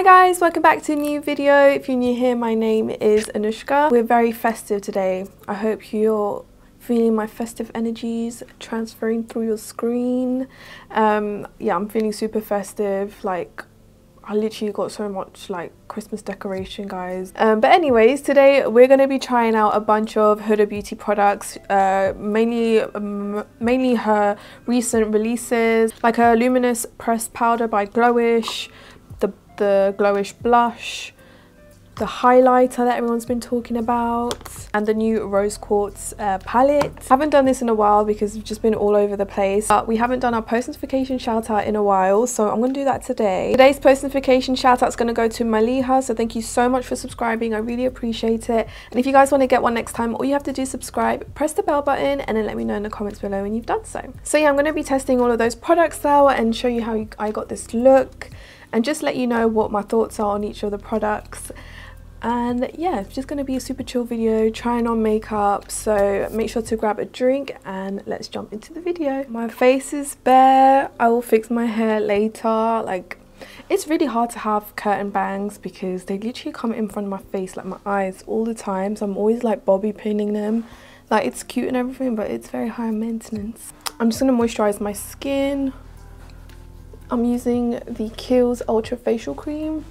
Hi guys, welcome back to a new video. If you're new here, my name is Anushka. We're very festive today. I hope you're feeling my festive energies transferring through your screen. Yeah, I'm feeling super festive. Like, I literally got so much like Christmas decoration, guys. But anyways, today we're going to be trying out a bunch of Huda Beauty products, mainly her recent releases, like her Luminous Pressed Powder by Glowish, the Glowish blush, the highlighter that everyone's been talking about, and the new Rose Quartz palette. I haven't done this in a while because we've just been all over the place, but we haven't done our post notification shout out in a while, so I'm going to do that today. Today's post notification shout out is going to go to Maliha, so thank you so much for subscribing, I really appreciate it. And if you guys want to get one next time, all you have to do is subscribe, press the bell button, and then let me know in the comments below when you've done so. So yeah, I'm going to be testing all of those products now and show you how I got this look, and just let you know what my thoughts are on each of the products. And yeah, it's just going to be a super chill video, trying on makeup, so make sure to grab a drink and let's jump into the video. My face is bare. I will fix my hair later. Like, it's really hard to have curtain bangs because they literally come in front of my face, like my eyes, all the time, so I'm always like bobby pinning them. Like, it's cute and everything, but it's very high maintenance. I'm just going to moisturize my skin. I'm using the Kiehl's Ultra Facial Cream.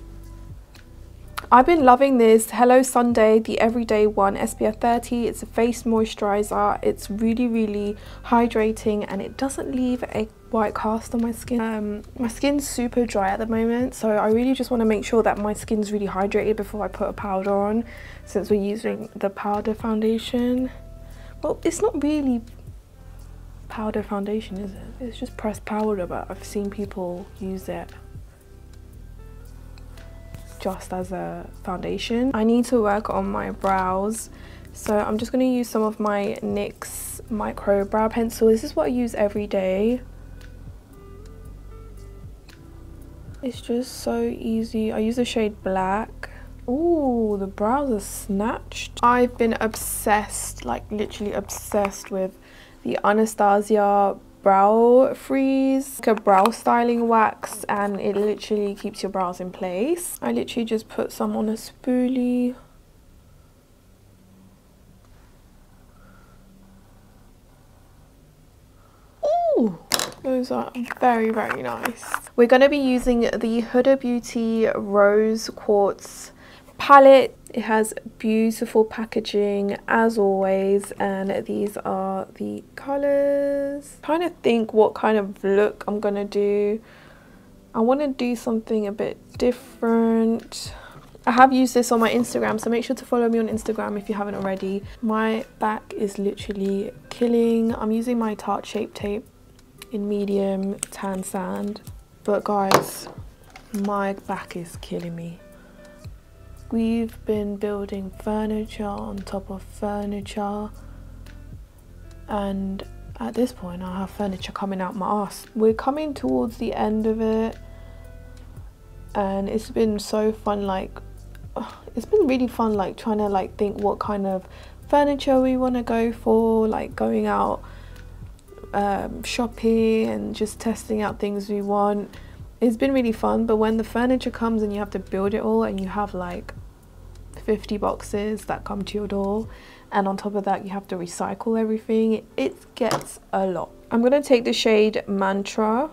I've been loving this Hello Sunday, the everyday one, SPF 30. It's a face moisturizer. It's really, really hydrating and it doesn't leave a white cast on my skin. My skin's super dry at the moment, so I really just want to make sure that my skin's really hydrated before I put a powder on, since we're using the powder foundation. Well, it's not really powder foundation, is it? It's just pressed powder, but I've seen people use it just as a foundation. I need to work on my brows, so I'm just going to use some of my NYX micro brow pencil. This is what I use every day. It's just so easy. I use the shade black. Ooh, the brows are snatched. I've been obsessed, like literally obsessed, with the Anastasia brow freeze, like a brow styling wax, and it literally keeps your brows in place. I literally just put some on a spoolie. Ooh, those are very, very nice. We're going to be using the Huda Beauty Rose Quartz palette. It has beautiful packaging as always, and these are the colors. Trying to think what kind of look I'm gonna do. I want to do something a bit different. I have used this on my Instagram, so make sure to follow me on Instagram if you haven't already. My back is literally killing. I'm using my Tarte Shape Tape in medium tan sand, but guys, my back is killing me. We've been building furniture on top of furniture, and at this point I have furniture coming out my ass. We're coming towards the end of it, and it's been so fun. Like, it's been really fun, like trying to like think what kind of furniture we want to go for, like going out shopping and just testing out things we want. It's been really fun, but when the furniture comes and you have to build it all, and you have like 50 boxes that come to your door, and on top of that you have to recycle everything, it gets a lot. I'm going to take the shade Mantra,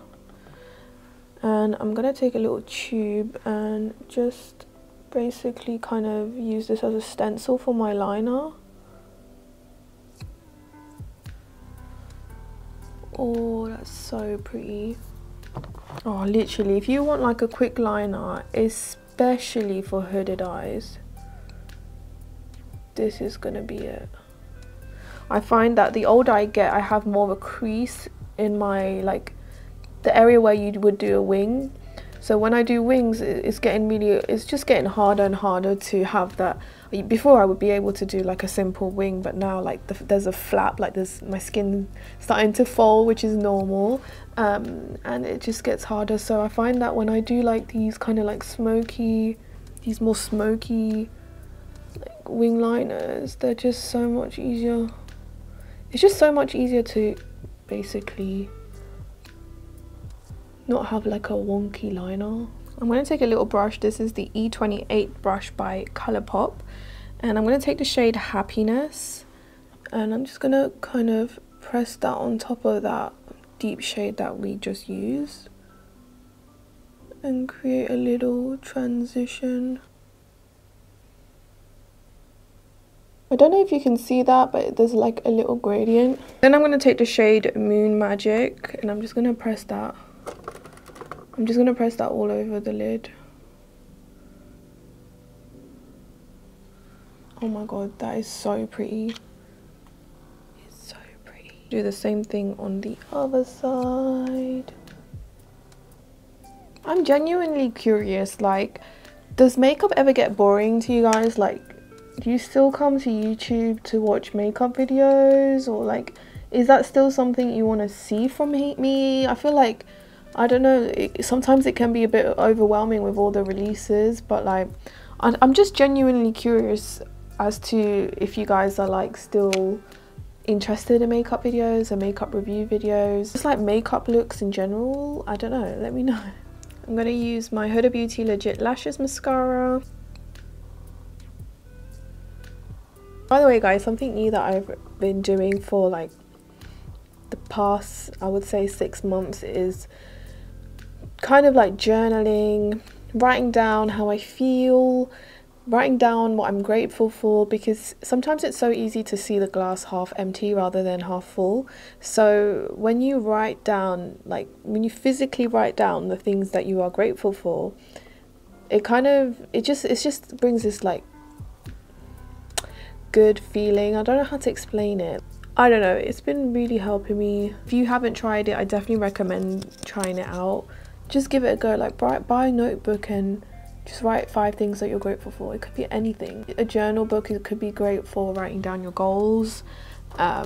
and I'm going to take a little tube and just basically kind of use this as a stencil for my liner. Oh, that's so pretty. Oh, literally, if you want like a quick liner, especially for hooded eyes, this is gonna be it. I find that the older I get, I have more of a crease in my, like, the area where you would do a wing. So when I do wings, it's just getting harder and harder to have that. Before I would be able to do like a simple wing, but now like there's a flap, like there's my skin starting to fold, which is normal, and it just gets harder. So I find that when I do like these kind of like smoky, these more smoky like wing liners, they're just so much easier. It's just so much easier to basically not have like a wonky liner. I'm going to take a little brush. This is the E28 brush by Colourpop, and I'm going to take the shade Happiness, and I'm just going to kind of press that on top of that deep shade that we just used and create a little transition. I don't know if you can see that, but there's like a little gradient. Then I'm going to take the shade Moon Magic, and I'm just going to press that. I'm just going to press that all over the lid. Oh my god, that is so pretty. It's so pretty. Do the same thing on the other side. I'm genuinely curious, like, does makeup ever get boring to you guys? Like, do you still come to YouTube to watch makeup videos, or like, is that still something you want to see from me? I feel like, I don't know, sometimes it can be a bit overwhelming with all the releases, but like, I'm just genuinely curious as to if you guys are like still interested in makeup videos and makeup review videos, just like makeup looks in general. I don't know, let me know. I'm going to use my Huda Beauty Legit Lashes mascara. By the way guys, something new that I've been doing for like the past, I would say, 6 months is kind of like journaling, writing down how I feel, writing down what I'm grateful for, because sometimes it's so easy to see the glass half empty rather than half full. So when you write down, like when you physically write down the things that you are grateful for, it kind of, it just brings this like good feeling. I don't know how to explain it. I don't know, it's been really helping me. If you haven't tried it, I definitely recommend trying it out. Just give it a go. Like, buy a notebook and just write 5 things that you're grateful for. It could be anything. A journal book, it could be great for writing down your goals. I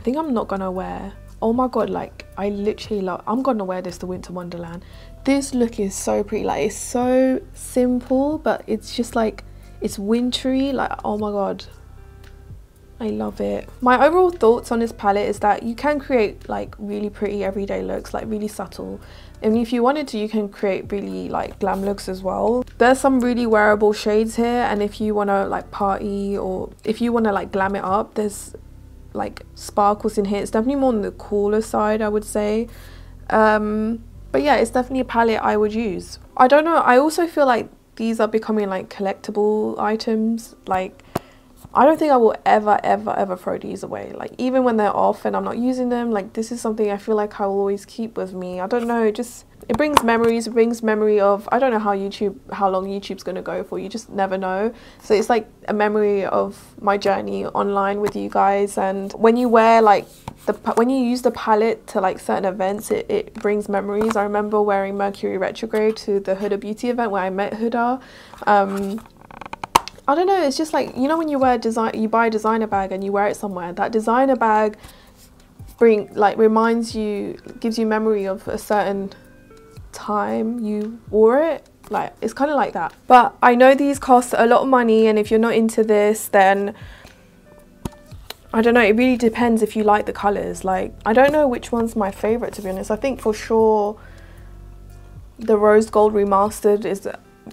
think I'm not gonna wear, oh my god, like I literally love, I'm gonna wear this to Winter Wonderland. This look is so pretty. Like, it's so simple, but it's just like, it's wintry, like, oh my god, I love it. My overall thoughts on this palette is that you can create like really pretty everyday looks, like really subtle, and if you wanted to, you can create really like glam looks as well. There's some really wearable shades here, and if you want to like party, or if you want to like glam it up, there's like sparkles in here. It's definitely more on the cooler side, I would say. But yeah, it's definitely a palette I would use. I don't know, I also feel like these are becoming like collectible items. Like, I don't think I will ever throw these away. Like, even when they're off and I'm not using them, like, this is something I feel like I will always keep with me. I don't know, just it brings memories, it brings memory of, I don't know how long YouTube's gonna go for, you just never know. So it's like a memory of my journey online with you guys, and when you wear like when you use the palette to like certain events, it brings memories. I remember wearing Mercury Retrograde to the Huda Beauty event where I met Huda. I don't know, it's just like, you know, when you wear you buy a designer bag and you wear it somewhere, that designer bag reminds you, gives you memory of a certain time you wore it. Like, it's kind of like that. But I know these cost a lot of money, and if you're not into this, then I don't know, it really depends if you like the colours. Like, I don't know which one's my favourite, to be honest. I think for sure the Rose Gold Remastered is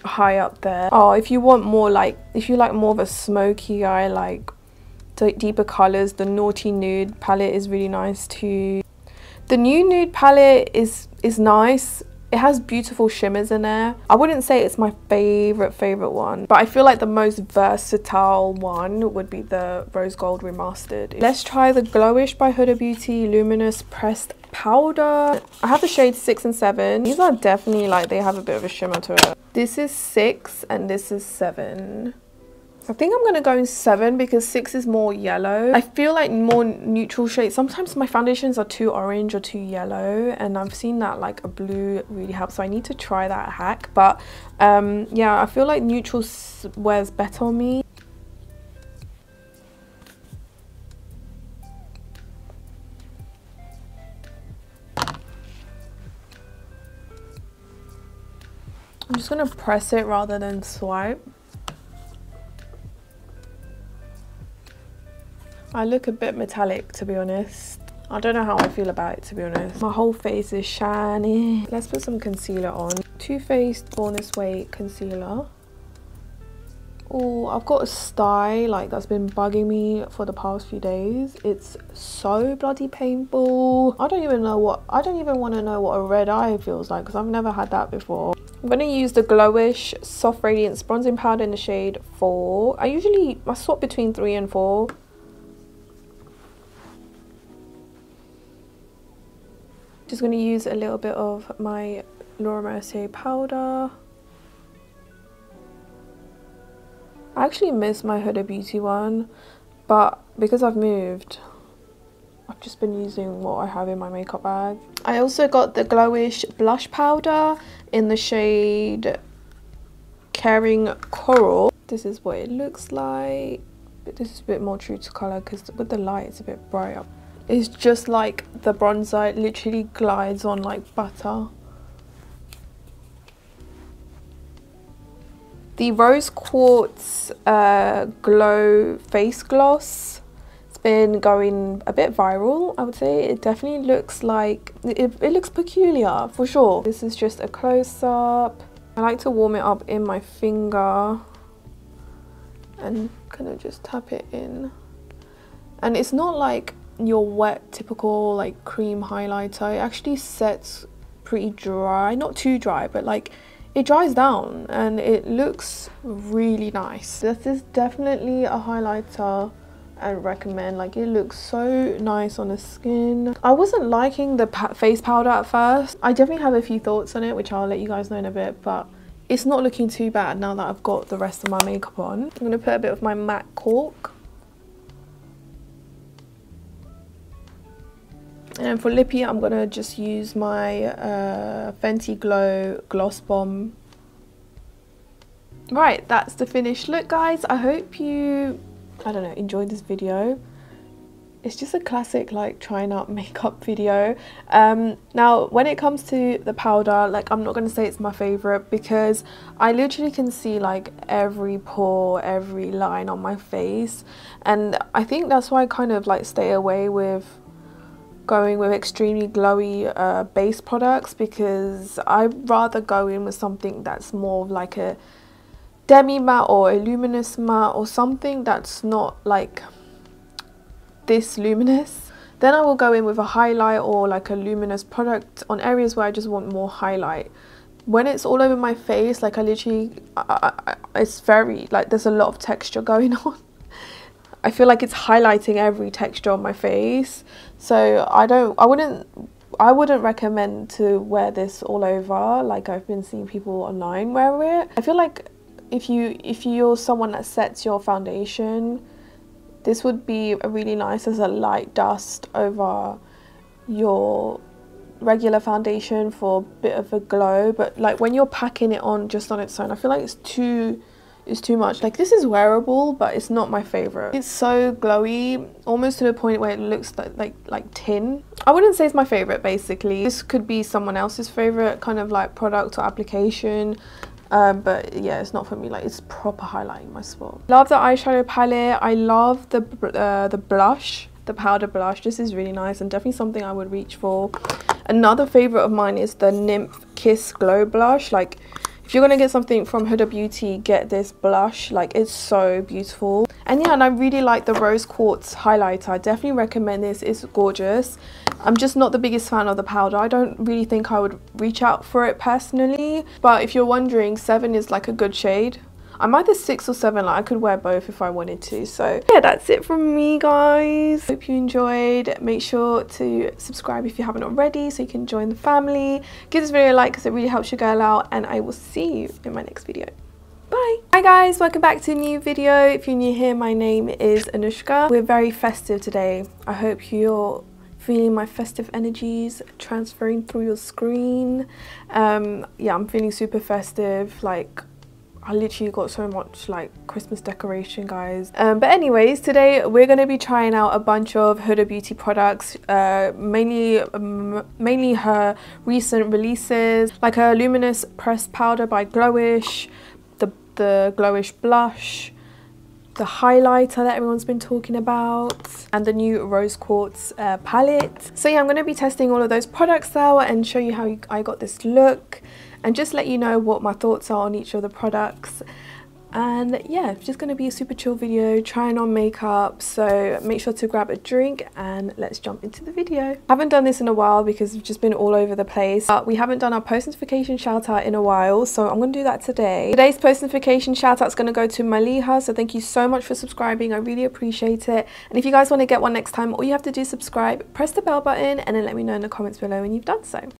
high up there. Oh, if you want more, like, if you like more of a smoky eye, like deeper colours, the Naughty Nude palette is really nice too. The new nude palette is nice. It has beautiful shimmers in there. I wouldn't say it's my favourite one, but I feel like the most versatile one would be the Rose Gold Remastered. Let's try the Glowish by Huda Beauty Luminous Pressed Powder. I have the shades 6 and 7. These are definitely like, they have a bit of a shimmer to it. This is 6 and this is 7. I think I'm gonna go in 7 because 6 is more yellow. I feel like more neutral shades. Sometimes my foundations are too orange or too yellow, and I've seen that like a blue really helps. So I need to try that hack. But yeah, I feel like neutral wears better on me. I'm just gonna press it rather than swipe. I look a bit metallic, to be honest. I don't know how I feel about it, to be honest. My whole face is shiny. Let's put some concealer on. Too Faced Born This Way concealer. Oh, I've got a stye like that's been bugging me for the past few days. It's so bloody painful. I don't even want to know what a red eye feels like because I've never had that before. I'm going to use the Glowish Soft Radiance Bronzing Powder in the shade 4. I swap between 3 and 4. Just going to use a little bit of my Laura Mercier powder. I actually miss my Huda Beauty one, but because I've moved, I've just been using what I have in my makeup bag. I also got the Glowish blush powder in the shade Caring Coral. This is what it looks like, but this is a bit more true to colour because with the light it's a bit brighter. It's just like the bronzer, it literally glides on like butter. The Rose Quartz Glow Face Gloss. It's been going a bit viral, I would say. It definitely looks like... It looks peculiar, for sure. This is just a close-up. I like to warm it up in my finger and kind of just tap it in. And it's not like your wet, typical like cream highlighter. It actually sets pretty dry. Not too dry, but like... it dries down and it looks really nice. This is definitely a highlighter I recommend. Like, it looks so nice on the skin. I wasn't liking the face powder at first. I definitely have a few thoughts on it, which I'll let you guys know in a bit, but it's not looking too bad now that I've got the rest of my makeup on. I'm gonna put a bit of my matte Cork. And for lippy, I'm going to just use my Fenty Glow Gloss Bomb. Right, that's the finished look, guys. I hope you, enjoyed this video. It's just a classic, like, trying out makeup video. Now, when it comes to the powder, like, I'm not going to say it's my favourite because I literally can see, like, every pore, every line on my face. And I think that's why I kind of, like, stay away with... going with extremely glowy base products, because I'd rather go in with something that's more like a demi matte or a luminous matte or something that's not like this luminous. Then I will go in with a highlight or like a luminous product on areas where I just want more highlight. When it's all over my face, like it's very like there's a lot of texture going on. I feel like it's highlighting every texture on my face, so I wouldn't recommend to wear this all over. Like, I've been seeing people online wear it. I feel like if you're someone that sets your foundation, this would be really nice as a light dust over your regular foundation for a bit of a glow. But like when you're packing it on just on its own, I feel like it's too much. Like, this is wearable, but it's not my favorite. It's so glowy, almost to the point where it looks like tin. I wouldn't say it's my favorite. Basically, this could be someone else's favorite kind of like product or application, but yeah, it's not for me. Like, it's proper highlighting my spot. Love the eyeshadow palette. I love the blush, the powder blush. This is really nice and definitely something I would reach for. Another favorite of mine is the Nymph Kiss Glow blush. Like, if you're gonna get something from Huda Beauty, get this blush. Like, it's so beautiful. And yeah, and I really like the Rose Quartz highlighter. I definitely recommend this. It's gorgeous. I'm just not the biggest fan of the powder. I don't really think I would reach out for it personally, but if you're wondering, 7 is like a good shade. I'm either 6 or 7, like I could wear both if I wanted to. So yeah, that's it from me, guys. Hope you enjoyed. Make sure to subscribe if you haven't already so you can join the family. Give this video a like because it really helps your girl out, and I will see you in my next video. Bye. Hi guys, welcome back to a new video. If you're new here, my name is Anushka. We're very festive today. I hope you're feeling my festive energies transferring through your screen. Yeah, I'm feeling super festive. Like, I literally got so much like Christmas decoration, guys. But anyways, today we're going to be trying out a bunch of Huda Beauty products, mainly her recent releases, like her Luminous Pressed Powder by Glowish, the Glowish blush, the highlighter that everyone's been talking about, and the new Rose Quartz palette. So yeah, I'm going to be testing all of those products now and show you how I got this look and just let you know what my thoughts are on each of the products. And yeah, it's just going to be a super chill video, trying on makeup, so make sure to grab a drink and let's jump into the video. I haven't done this in a while because we've just been all over the place, but we haven't done our post notification shout out in a while, so I'm going to do that today. Today's post notification shout out is going to go to Maliha, so thank you so much for subscribing, I really appreciate it. And if you guys want to get one next time, all you have to do is subscribe, press the bell button, and then let me know in the comments below when you've done so.